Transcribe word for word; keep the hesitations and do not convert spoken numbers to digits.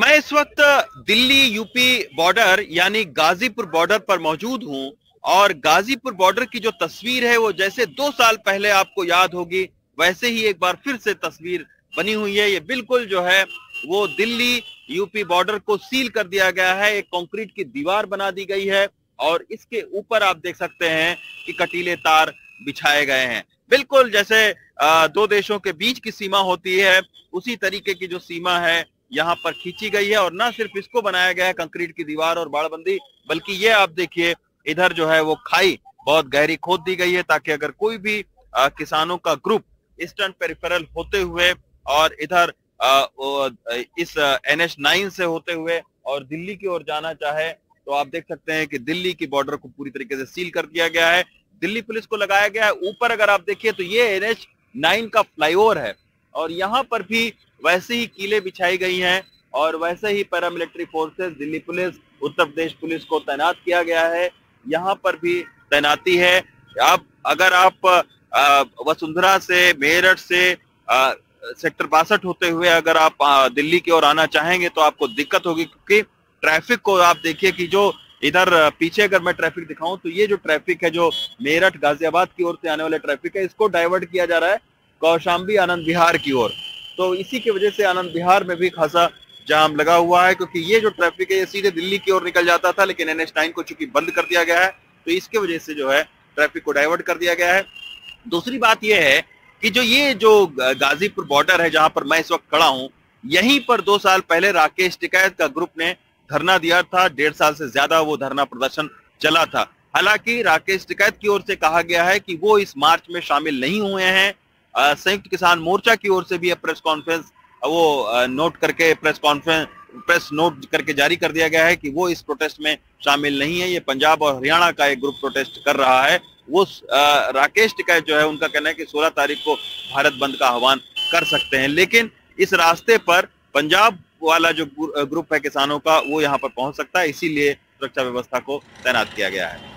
मैं इस वक्त दिल्ली यूपी बॉर्डर यानी गाजीपुर बॉर्डर पर मौजूद हूं और गाजीपुर बॉर्डर की जो तस्वीर है वो जैसे दो साल पहले आपको याद होगी वैसे ही एक बार फिर से तस्वीर बनी हुई है। ये बिल्कुल जो है वो दिल्ली यूपी बॉर्डर को सील कर दिया गया है, एक कंक्रीट की दीवार बना दी गई है और इसके ऊपर आप देख सकते हैं कि कटीले तार बिछाए गए हैं। बिल्कुल जैसे दो देशों के बीच की सीमा होती है उसी तरीके की जो सीमा है यहाँ पर खींची गई है और ना सिर्फ इसको बनाया गया है कंक्रीट की दीवार और बाड़बंदी, बल्कि ये आप देखिए इधर जो है वो खाई बहुत गहरी खोद दी गई है ताकि अगर कोई भी आ, किसानों का ग्रुप ईस्टर्न पेरिफेरल होते हुए और इधर आ, इस एन एच नाइन से होते हुए और दिल्ली की ओर जाना चाहे तो आप देख सकते हैं कि दिल्ली की बॉर्डर को पूरी तरीके से सील कर दिया गया है। दिल्ली पुलिस को लगाया गया है। ऊपर अगर आप देखिए तो ये एन एच नाइन का फ्लाईओवर है और यहाँ पर भी वैसे ही कीले बिछाई गई हैं और वैसे ही paramilitary forces Delhi police Uttar Pradesh police को तैनात किया गया है। यहाँ पर भी तैनाती है। आप अगर आप वसुंधरा से मेरठ से आ, सेक्टर बासठ होते हुए अगर आप आ, दिल्ली की ओर आना चाहेंगे तो आपको दिक्कत होगी क्योंकि ट्रैफिक को आप देखिए कि जो इधर पीछे अगर मैं ट्रैफिक दिखाऊं तो ये जो ट्रैफिक है जो मेरठ गाजियाबाद की ओर से आने वाला ट्रैफिक है इसको डाइवर्ट किया जा रहा है कौशाम्बी आनंद विहार की ओर। तो इसी की वजह से आनंद विहार में भी खासा जाम लगा हुआ है क्योंकि ये जो ट्रैफिक है ये सीधे दिल्ली की ओर निकल जाता था लेकिन एन एच नाइन को चूंकि बंद कर दिया गया है तो इसकी वजह से जो है ट्रैफिक को डाइवर्ट कर दिया गया है। दूसरी बात यह है कि जो ये जो गाजीपुर बॉर्डर है जहां पर मैं इस वक्त खड़ा हूं यहीं पर दो साल पहले राकेश टिकैत का ग्रुप ने धरना दिया था। डेढ़ साल से ज्यादा वो धरना प्रदर्शन चला था। हालांकि राकेश टिकैत की ओर से कहा गया है कि वो इस मार्च में शामिल नहीं हुए हैं। संयुक्त किसान मोर्चा की ओर से भी प्रेस कॉन्फ्रेंस वो नोट करके प्रेस कॉन्फ्रेंस प्रेस नोट करके जारी कर दिया गया है कि वो इस प्रोटेस्ट में शामिल नहीं है। ये पंजाब और हरियाणा का एक ग्रुप प्रोटेस्ट कर रहा है। वो राकेश टिकैत जो है उनका कहना है कि सोलह तारीख को भारत बंद का आह्वान कर सकते हैं लेकिन इस रास्ते पर पंजाब वाला जो ग्रुप है किसानों का वो यहाँ पर पहुंच सकता है, इसीलिए सुरक्षा व्यवस्था को तैनात किया गया है।